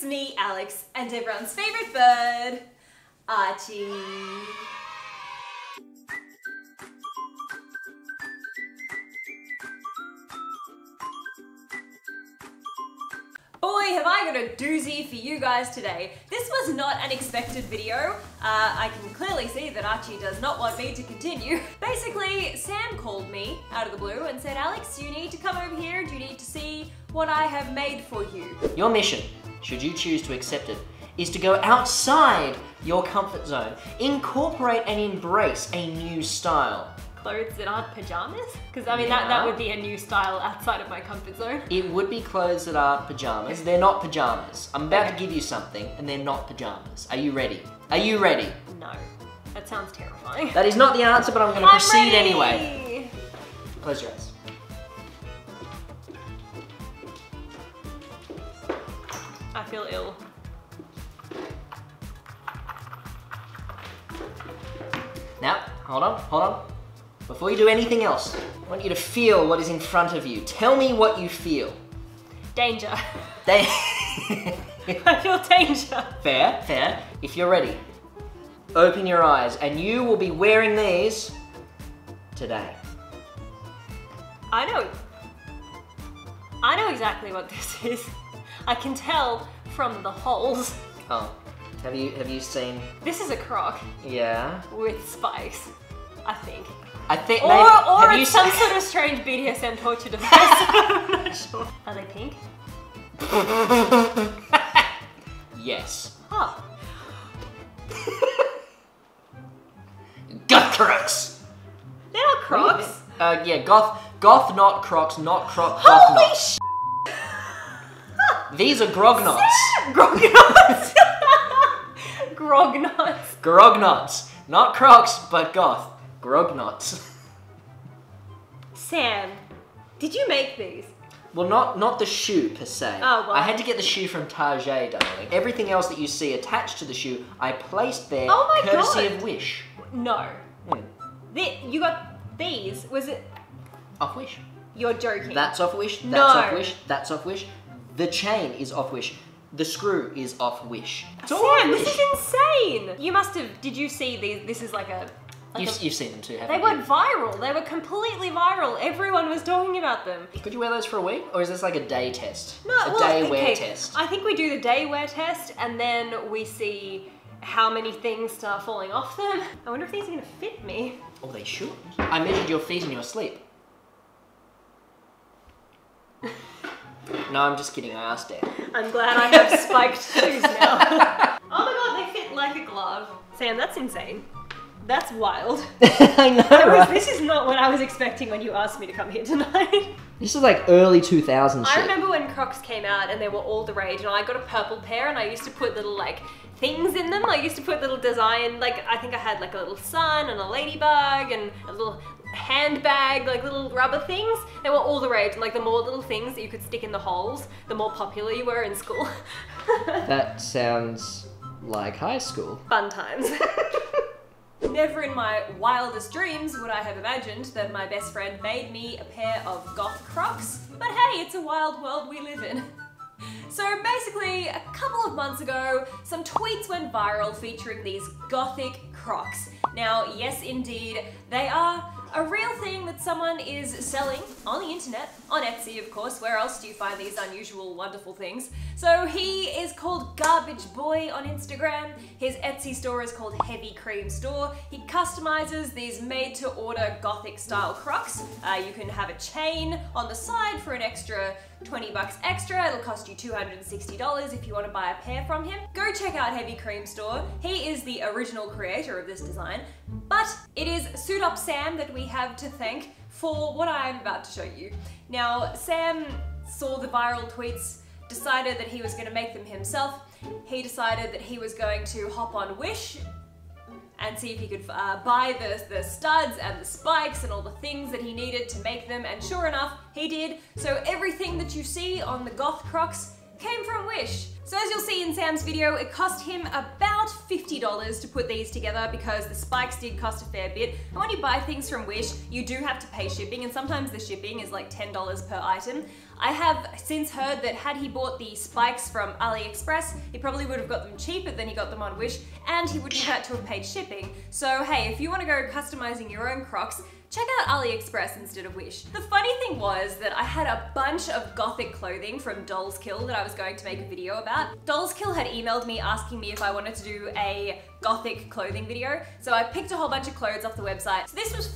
It's me, Alex, and everyone's favorite bird, Archie. Boy, have I got a doozy for you guys today. This was not an expected video. I can clearly see that Archie does not want me to continue. Basically, Sam called me out of the blue and said, Alex, you need to come over here and you need to see what I have made for you. Your mission, should you choose to accept it, is to go outside your comfort zone. Incorporate and embrace a new style. Clothes that aren't pajamas? Because I mean, yeah. that would be a new style outside of my comfort zone. It would be clothes that aren't pajamas. They're not pajamas. I'm about to give you something and they're not pajamas. Are you ready? Are you ready? No. That sounds terrifying. That is not the answer, but I'm going to proceed anyway. Close your eyes. I feel ill. Now, hold on, hold on. Before you do anything else, I want you to feel what is in front of you. Tell me what you feel. Danger. I feel danger. Fair, fair. If you're ready, open your eyes and you will be wearing these today. I know exactly what this is. I can tell from the holes. Oh, have you seen? This is a croc. Yeah. With spikes, I think. Or it's some sort of strange BDSM torture device. I'm not sure. Are they pink? Yes. Oh. Goth Crocs. They're not Crocs. Yeah, goth, not Crocs, not Croc. Goth Holy sh! These are grognots. Grognots. Grognots. Grognots, not Crocs, but goth. Grognots. Sam, did you make these? Well, not the shoe per se. Oh, well. I had to get the shoe from Target, darling. Everything else that you see attached to the shoe, I placed there courtesy of Wish. No. Mm. You got these, was it? Off Wish. You're joking. That's off Wish, that's off Wish, that's off Wish. The chain is off Wish. The screw is off Wish. It's Sam, this is insane. You must have, did you see these? This is like a... You've seen them too, haven't you? They went viral. They were completely viral. Everyone was talking about them. Could you wear those for a week? Or is this like a day test? No, a day wear test. I think we do the day wear test and then we see how many things start falling off them. I wonder if these are going to fit me. Oh, they should. I measured your feet in your sleep. No, I'm just kidding. I asked it. I'm glad I have spiked shoes now. Oh my god, they fit like a glove. Sam, that's insane. That's wild. I know, right? This is not what I was expecting when you asked me to come here tonight. This is like early 2000s shit. I remember when Crocs came out and they were all the rage and I got a purple pair and I used to put little like things in them. I used to put little design, like I think I had like a little sun and a ladybug and a little handbag, like little rubber things. They were all the rage and like the more little things that you could stick in the holes, the more popular you were in school. That sounds like high school. Fun times. Never in my wildest dreams would I have imagined that my best friend made me a pair of goth Crocs, but hey, it's a wild world we live in. So basically, a couple of months ago, some tweets went viral featuring these gothic Crocs. Now, yes indeed, they are a real thing that someone is selling on the internet, on Etsy of course, where else do you find these unusual, wonderful things? So he is called Garbage Boy on Instagram, his Etsy store is called Heavy Cream Store, he customizes these made-to-order gothic style Crocs, you can have a chain on the side for an extra 20 bucks extra, it'll cost you $260 if you want to buy a pair from him. Go check out Heavy Cream Store, he is the original creator of this design, but it is Suit Up Sam that we have to thank for what I am about to show you. Now, Sam saw the viral tweets, decided that he was going to make them himself. He decided that he was going to hop on Wish and see if he could buy the studs and the spikes and all the things that he needed to make them, and sure enough, he did. So everything that you see on the goth Crocs came from Wish. So as you'll see in Sam's video, it cost him about about $50 to put these together because the spikes did cost a fair bit. And when you buy things from Wish, you do have to pay shipping, and sometimes the shipping is like $10 per item. I have since heard that had he bought the spikes from AliExpress, he probably would have got them cheaper than he got them on Wish, and he wouldn't have had to have paid shipping. So hey, if you want to go customizing your own Crocs, check out AliExpress instead of Wish. The funny thing was that I had a bunch of gothic clothing from Dolls Kill that I was going to make a video about. Dolls Kill had emailed me asking me if I wanted to do a gothic clothing video, so I picked a whole bunch of clothes off the website. So this was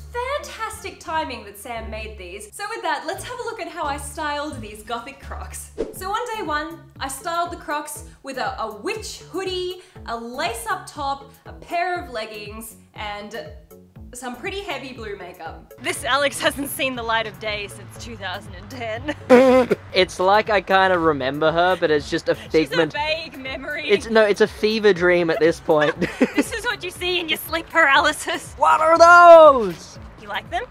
fantastic timing that Sam made these. So with that, let's have a look at how I styled these gothic Crocs. So on day one, I styled the Crocs with a witch hoodie, a lace-up top, a pair of leggings, and some pretty heavy blue makeup. This Alex hasn't seen the light of day since 2010. It's like I kind of remember her, but it's just a figment. She's a vague memory. It's a fever dream at this point. This is what you see in your sleep paralysis. What are those? You like them?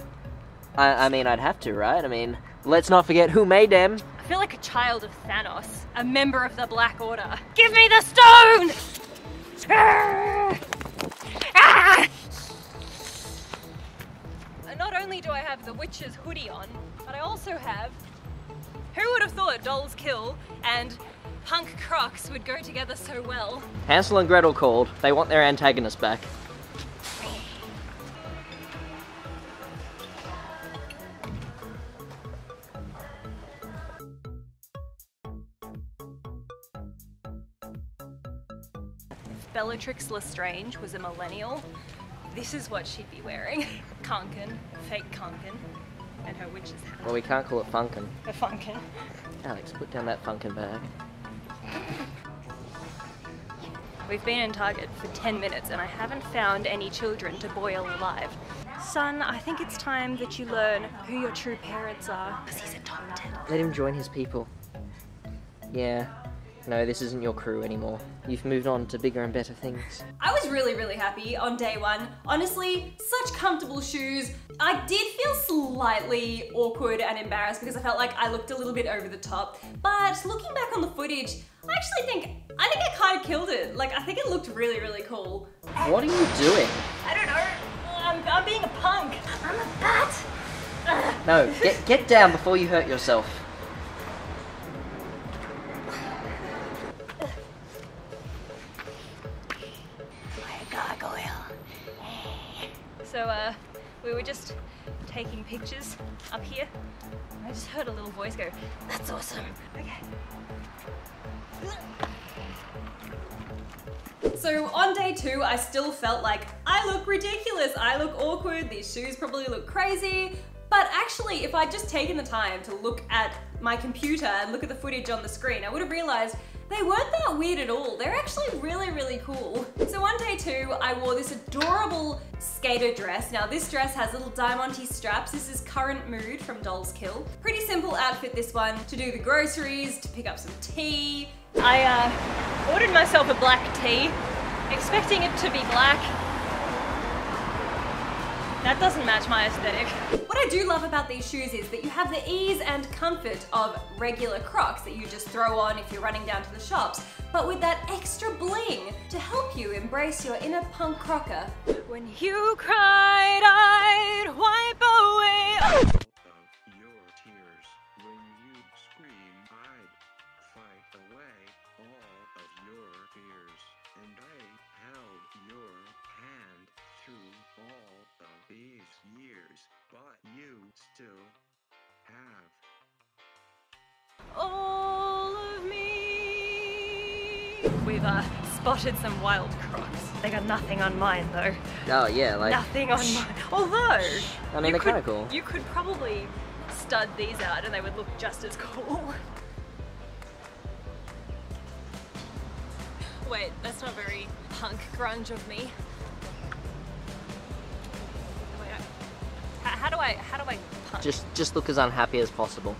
I mean, I'd have to, right? I mean, let's not forget who made them. I feel like a child of Thanos, a member of the Black Order. Give me the stone! Ah! Not only do I have the witch's hoodie on, but I also have, who would have thought Dolls Kill and punk Crocs would go together so well? Hansel and Gretel called. They want their antagonist back. If Bellatrix Lestrange was a millennial, this is what she'd be wearing. Kanken, fake Kanken, and her witch's hat. Well, we can't call it Funkin. The Funkin. Alex, put down that Funkin bag. We've been in Target for 10 minutes and I haven't found any children to boil alive. Son, I think it's time that you learn who your true parents are, because he's adopted. Let him join his people. Yeah. No, this isn't your crew anymore. You've moved on to bigger and better things. I was really, really happy on day one. Honestly, such comfortable shoes. I did feel slightly awkward and embarrassed because I felt like I looked a little bit over the top. But looking back on the footage, I actually think I kind of killed it. Like, I think it looked really, really cool. What are you doing? I don't know. I'm being a punk. I'm a bat. No, get down before you hurt yourself. So we were just taking pictures up here. I just heard a little voice go, "That's awesome." Okay. So on day two, I still felt like I look ridiculous. I look awkward. These shoes probably look crazy. But actually, if I'd just taken the time to look at my computer and look at the footage on the screen, I would have realized they weren't that weird at all. They're actually really, really cool. So on day two, I wore this adorable skater dress. Now this dress has little diamante straps. This is Current Mood from Dolls Kill. Pretty simple outfit, this one, to do the groceries, to pick up some tea. I ordered myself a black tea, expecting it to be black. That doesn't match my aesthetic. What I do love about these shoes is that you have the ease and comfort of regular Crocs that you just throw on if you're running down to the shops, but with that extra bling to help you embrace your inner punk Crocker. When you cried, I'd wipe away your tears. When you screamed, I'd fight away all of your fears, and I held your hand through all these years, but you still have all of me. We've spotted some wild Crocs. They got nothing on mine though. Oh yeah, like nothing on mine. Although I mean, they're kind of cool. You could probably stud these out and they would look just as cool. Wait, that's not very punk grunge of me. How do I punch? Just look as unhappy as possible.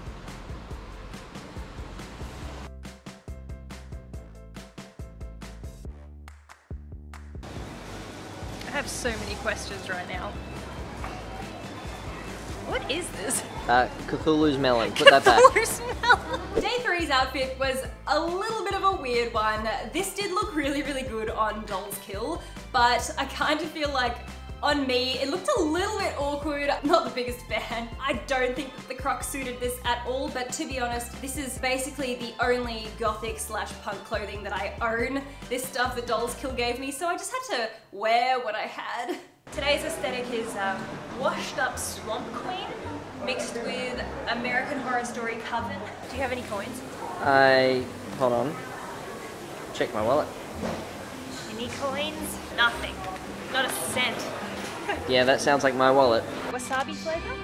I have so many questions right now. What is this? Cthulhu's melon. Put that back. Cthulhu's melon. Day 3's outfit was a little bit of a weird one. This did look really, really good on Dolls Kill, but I kind of feel like on me, it looked a little bit awkward. I'm not the biggest fan. I don't think the Crocs suited this at all, but to be honest, this is basically the only gothic/punk clothing that I own. This stuff that Dolls Kill gave me, so I just had to wear what I had. Today's aesthetic is washed up swamp queen mixed with American Horror Story coven. Do you have any coins? Hold on. Check my wallet. Any coins? Nothing. Not a cent. Yeah, that sounds like my wallet. Wasabi flavour?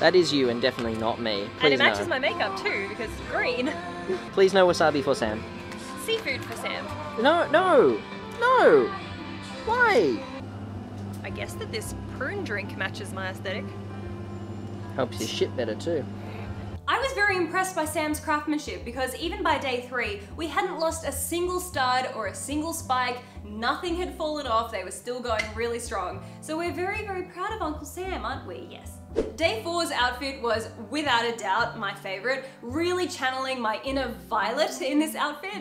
That is you and definitely not me. Please, and it matches my makeup too, because it's green. Please no wasabi for Sam. Seafood for Sam. No! Why? I guess that this prune drink matches my aesthetic. Helps your shit better too. I was very impressed by Sam's craftsmanship because even by day 3, we hadn't lost a single stud or a single spike. Nothing had fallen off, they were still going really strong. So we're very, very proud of Uncle Sam, aren't we? Yes. Day 4's outfit was, without a doubt, my favorite. Really channeling my inner Violet in this outfit.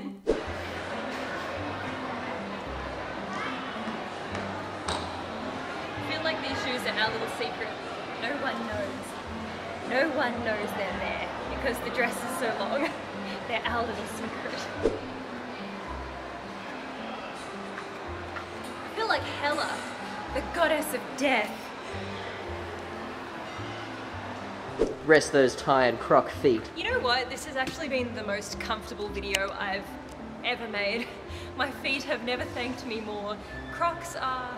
I feel like these shoes are our little secret. No one knows. No one knows they're there because the dress is so long. They're our little secret. I feel like Hela, the goddess of death. Rest those tired croc feet. You know what? This has actually been the most comfortable video I've ever made. My feet have never thanked me more. Crocs are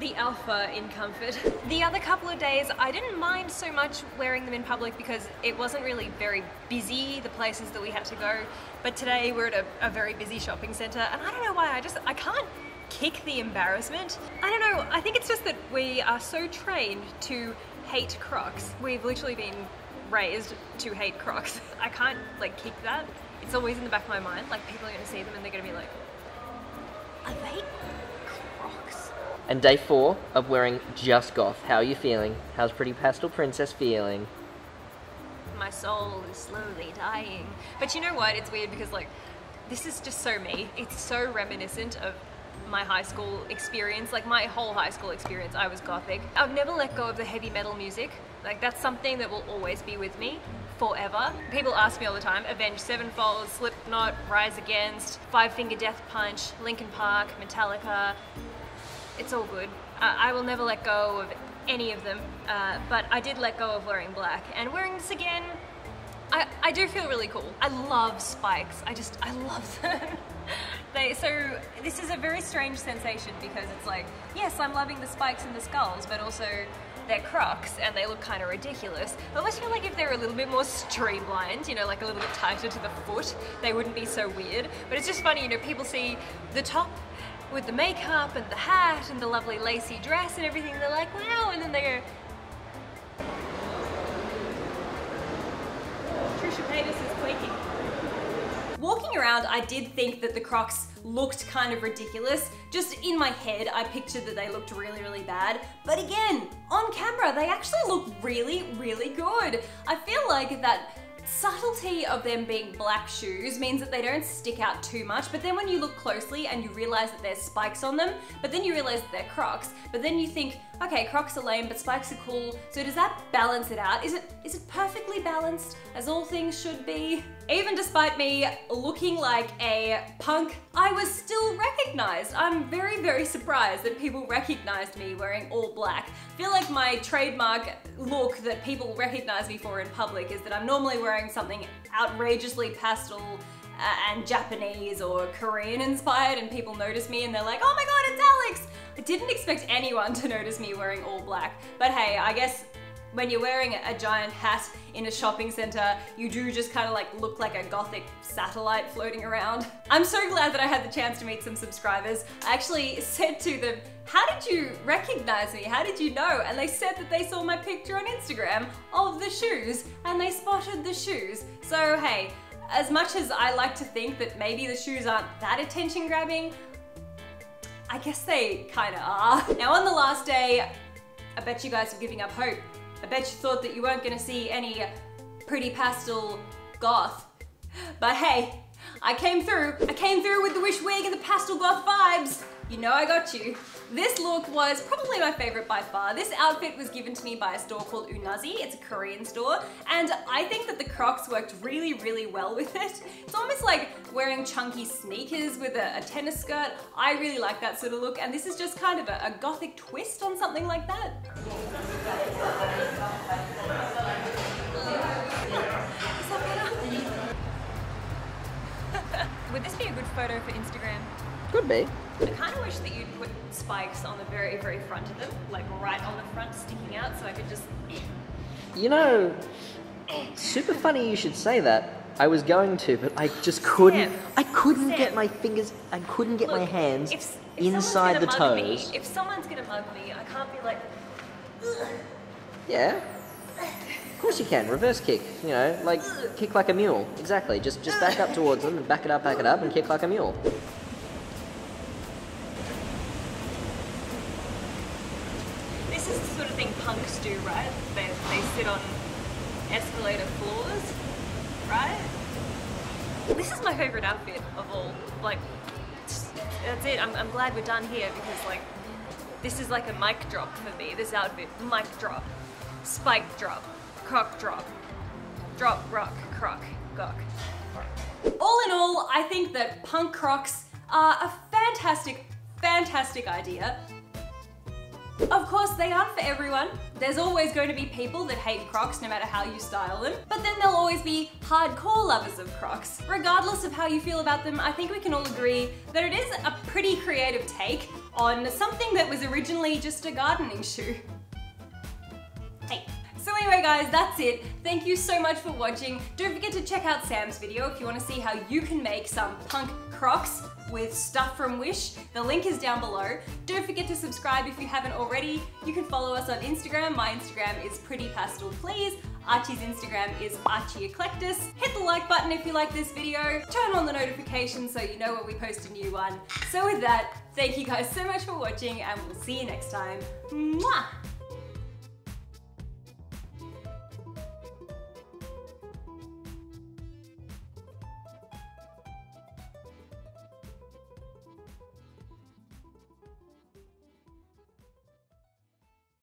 the alpha in comfort. The other couple of days, I didn't mind so much wearing them in public because it wasn't really very busy, the places that we had to go. But today we're at a very busy shopping centre, and I don't know why, I can't kick the embarrassment. I don't know, I think it's just that we are so trained to hate Crocs. We've literally been raised to hate Crocs. I can't like kick that. It's always in the back of my mind, like people are gonna see them and they're gonna be like, are they? And day 4 of wearing just goth. How are you feeling? How's Pretty Pastel Princess feeling? My soul is slowly dying. But you know what? It's weird because like, this is just so me. It's so reminiscent of my high school experience. Like my whole high school experience, I was gothic. I've never let go of the heavy metal music. Like that's something that will always be with me forever. People ask me all the time, Avenged Sevenfold, Slipknot, Rise Against, Five Finger Death Punch, Linkin Park, Metallica. It's all good. I will never let go of any of them, but I did let go of wearing black. And wearing this again, I do feel really cool. I love spikes. I love them. So this is a very strange sensation because it's like, yes, I'm loving the spikes and the skulls, but also they're Crocs and they look kind of ridiculous. I almost feel like if they're a little bit more streamlined, you know, like a little bit tighter to the foot, they wouldn't be so weird. But it's just funny, you know, people see the top with the makeup and the hat and the lovely lacy dress and everything, they're like, wow, and then they go, Trisha Paytas is quaking. Walking around, I did think that the Crocs looked kind of ridiculous. Just in my head, I pictured that they looked really, really bad. But again, on camera, they actually look really, really good. I feel like that subtlety of them being black shoes means that they don't stick out too much, but then when you look closely and you realize that there's spikes on them, but then you realize that they're Crocs, but then you think, okay, Crocs are lame, but spikes are cool. So does that balance it out? Is it perfectly balanced as all things should be? Even despite me looking like a punk, I was still recognized. I'm very, very surprised that people recognized me wearing all black. I feel like my trademark look that people recognize me for in public is that I'm normally wearing something outrageously pastel and Japanese or Korean inspired, and people notice me and they're like, oh my god, it's Alex! I didn't expect anyone to notice me wearing all black, but hey, I guess when you're wearing a giant hat in a shopping center, you do just kind of like look like a gothic satellite floating around. I'm so glad that I had the chance to meet some subscribers. I actually said to them, how did you recognize me? How did you know? And they said that they saw my picture on Instagram of the shoes and they spotted the shoes. So hey, as much as I like to think that maybe the shoes aren't that attention grabbing, I guess they kind of are. Now on the last day, I bet you guys are giving up hope. I bet you thought that you weren't gonna see any pretty pastel goth. But hey, I came through with the Wish wig and the pastel goth vibes. You know I got you. This look was probably my favorite by far. This outfit was given to me by a store called Unazi. It's a Korean store. And I think that the Crocs worked really, really well with it. It's almost like wearing chunky sneakers with a tennis skirt. I really like that sort of look. And this is just kind of a gothic twist on something like that. Would this be a good photo for Instagram? Could be. I kind of wish that you'd put spikes on the very, very front of them, like right on the front, sticking out, so I could just... You know, super funny you should say that. I was going to, but I just couldn't. Sam, I couldn't get my hands inside the toes. If someone's gonna mug me, I can't be like... Ugh. Yeah. Of course you can. Reverse kick. You know, like, kick like a mule. Exactly. Just back up towards them and back it up, and kick like a mule. Punks do, right? They sit on escalator floors, right? This is my favorite outfit of all. Like, that's it. I'm glad we're done here because, like, this is like a mic drop for me. This outfit, mic drop, spike drop, croc drop, drop rock, croc, gawk. All in all, I think that punk Crocs are a fantastic, fantastic idea. Of course, they aren't for everyone. There's always going to be people that hate Crocs no matter how you style them, but then there'll always be hardcore lovers of Crocs. Regardless of how you feel about them, I think we can all agree that it is a pretty creative take on something that was originally just a gardening shoe. Hey. So anyway guys, that's it. Thank you so much for watching. Don't forget to check out Sam's video if you want to see how you can make some punk Crocs with stuff from Wish. The link is down below. Don't forget to subscribe if you haven't already. You can follow us on Instagram. My Instagram is Pretty Pastel Please. Archie's Instagram is Archie Eclectus. Hit the like button if you like this video. Turn on the notifications so you know when we post a new one. So with that, thank you guys so much for watching and we'll see you next time. Mwah!